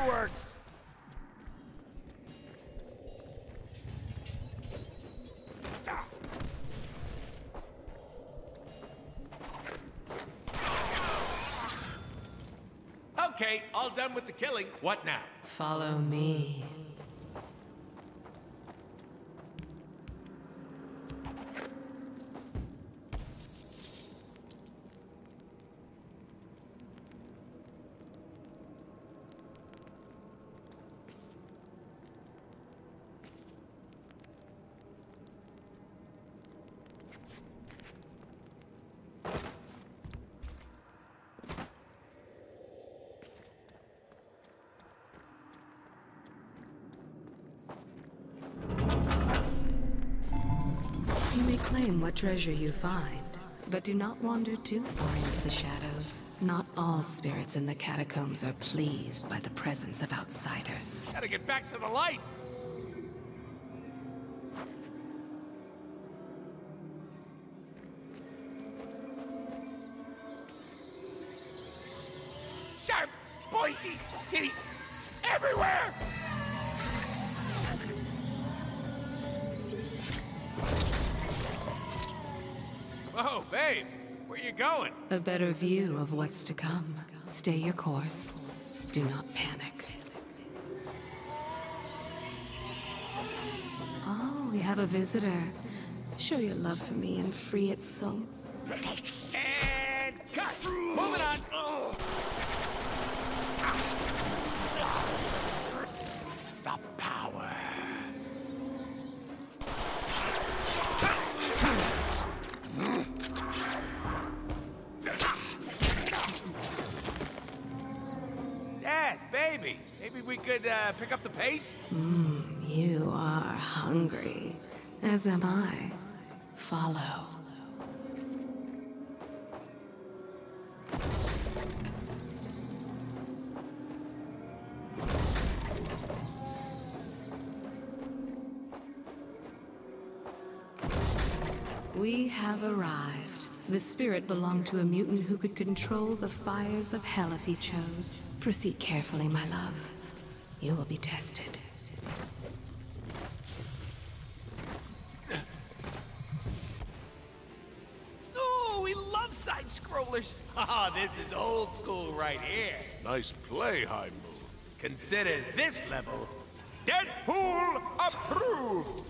fireworks! Okay, all done with the killing. What now? Follow me. Claim what treasure you find, but do not wander too far into the shadows. Not all spirits in the catacombs are pleased by the presence of outsiders. Gotta get back to the light! Sharp, pointy teeth everywhere! Oh, babe, where you going? A better view of what's to come. Stay your course. Do not panic. Oh, we have a visitor. Show your love for me and free its soul. And cut! Moving on! The power. Maybe we could pick up the pace? You are hungry, as am I. Follow. We have arrived. The spirit belonged to a mutant who could control the fires of hell if he chose. Proceed carefully, my love. You will be tested. Oh, we love side-scrollers! Ah, this is old school right here. Nice play, High Moon. Consider this level Deadpool approved!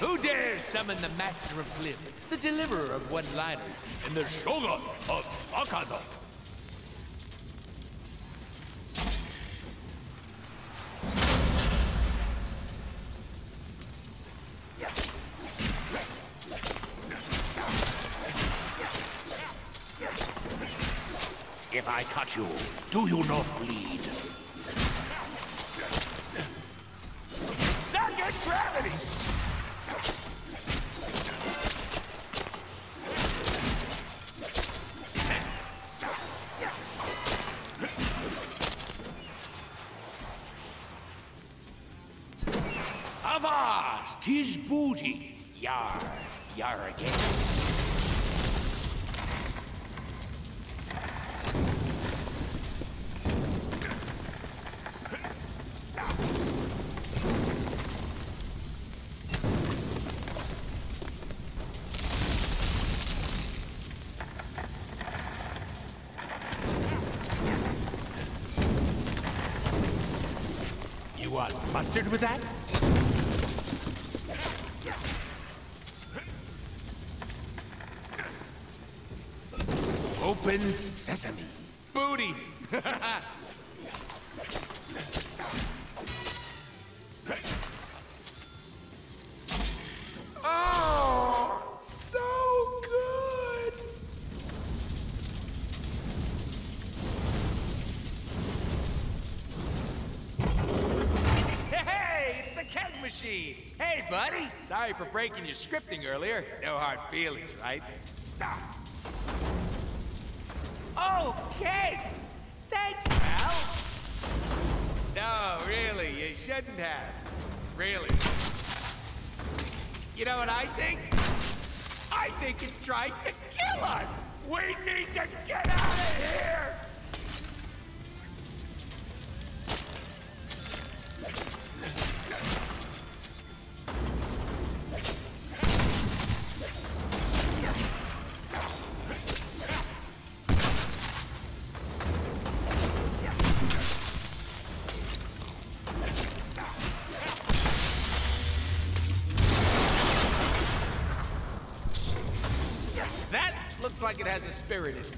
Who dares summon the Master of Glimpse, the Deliverer of One-Liners, and the Shogun of Akaza? If I cut you, do you not bleed? Second gravity! Avast, tis booty. Yar, yar again. You are mustard with that? Open sesame. Booty! Oh, so good! Hey, it's the Keg Machine! Hey, buddy! Sorry for breaking your scripting earlier. No hard feelings, right? Oh, Kegs! Thanks, pal! No, really, you shouldn't have. Really. You know what I think? I think it's trying to kill us! We need to get out of here! Like it has a spirit in it.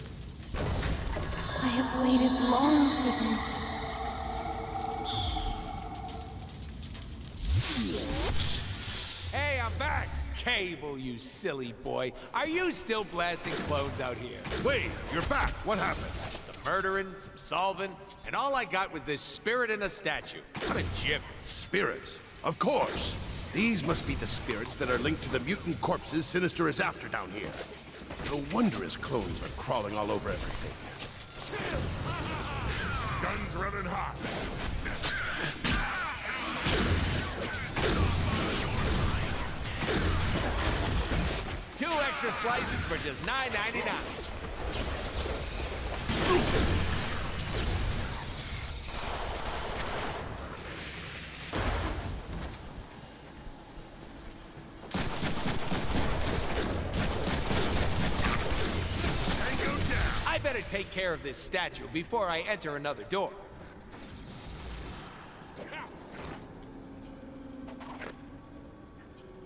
I have waited long for this. Hey, I'm back! Cable, you silly boy. Are you still blasting clones out here? Wait, you're back. What happened? Some murdering, some solving, and all I got was this spirit in a statue. What a jip. Spirits? Of course. These must be the spirits that are linked to the mutant corpses Sinister is after down here. No wonder his clones are crawling all over everything. Guns running hot. Two extra slices for just $9.99. Take care of this statue before I enter another door.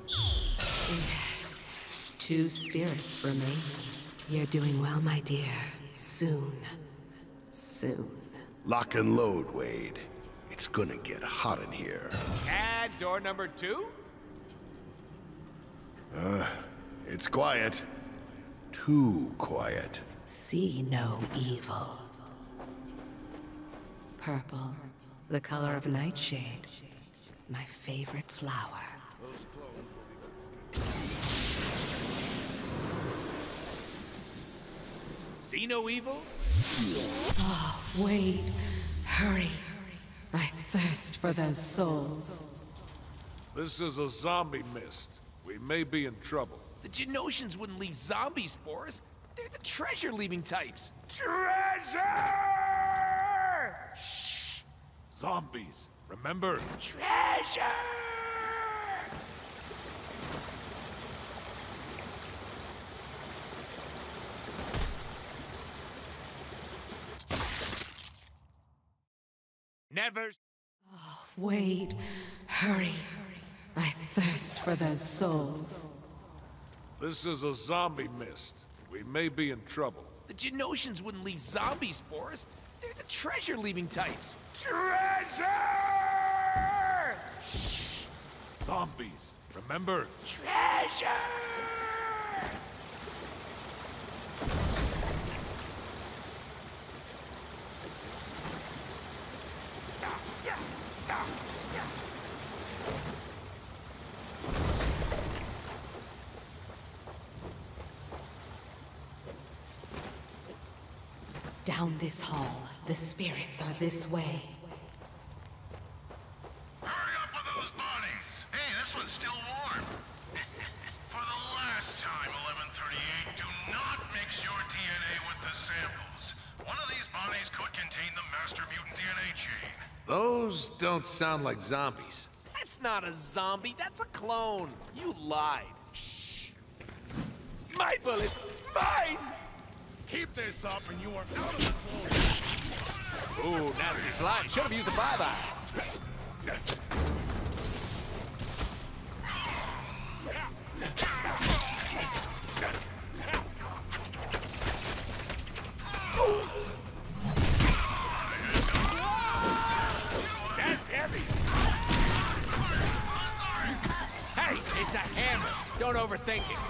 Yes. Two spirits remain. You're doing well, my dear. Soon. Soon. Lock and load, Wade. It's gonna get hot in here. And door number two? It's quiet. Too quiet. See no evil. Purple, the color of nightshade, my favorite flower. See no evil? Oh, Wade, hurry. I thirst for those souls. This is a zombie mist. We may be in trouble. The Genoshans wouldn't leave zombies for us. They're the treasure-leaving types. Treasure! Shh! Zombies, remember? Treasure! Never... Oh, Wade, hurry. I thirst for those souls. This is a zombie mist. We may be in trouble. The Genoshans wouldn't leave zombies for us. They're the treasure-leaving types. Treasure! Shh! Zombies, remember? Treasure! Down this hall. The spirits are this way. Hurry up with those bodies! Hey, this one's still warm. For the last time, 1138, do not mix your DNA with the samples. One of these bodies could contain the master mutant DNA chain. Those don't sound like zombies. That's not a zombie, that's a clone. You lied. Shh. My bullets! Mine! Keep this up and you are out of the floor. Ooh, nasty slide. Should have used the bye-bye. That's heavy. Hey, it's a hammer. Don't overthink it.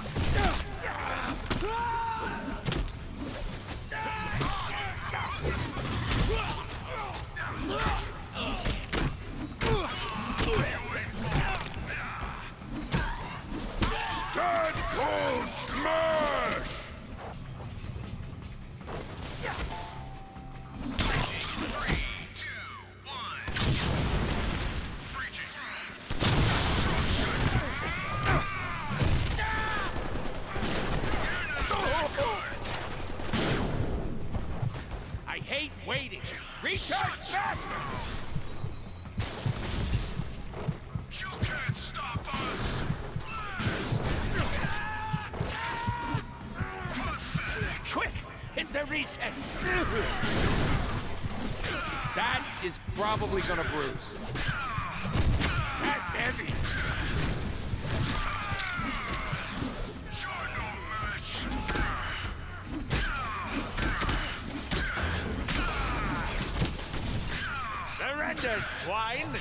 Deadpool smash! Yeah. hate waiting. Recharge faster! You can't stop us! Blast! Quick! Hit the reset! That is probably gonna bruise. That's heavy! Surrender, swine!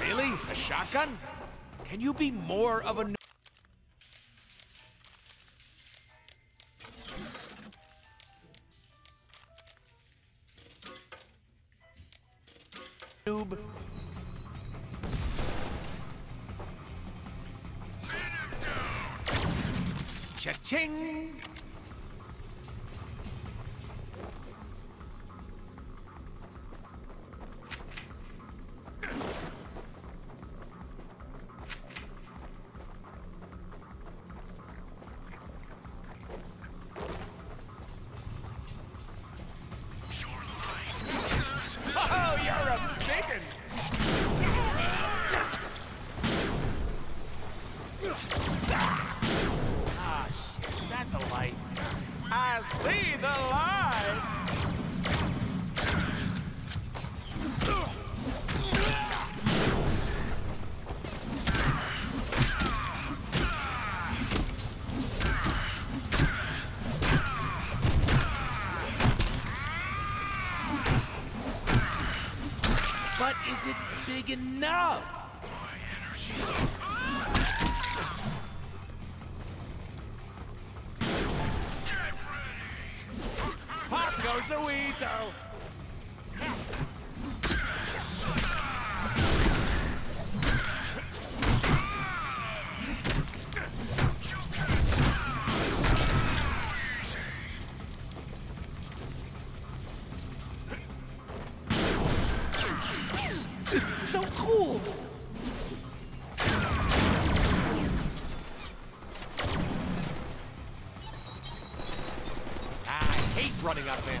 Really? A shotgun? Can you be more of a... Cha-ching! Is it big enough? My energy. Get ready. Pop goes the weasel. Running out of ammo.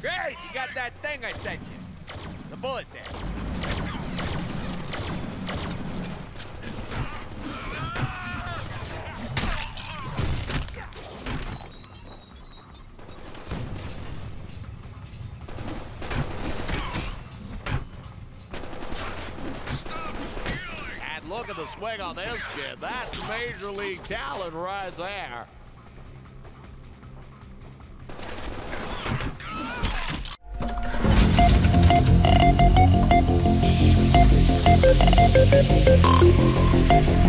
Great, you got that thing I sent you. The bullet there. Look at the swing on this kid. That's major league talent right there.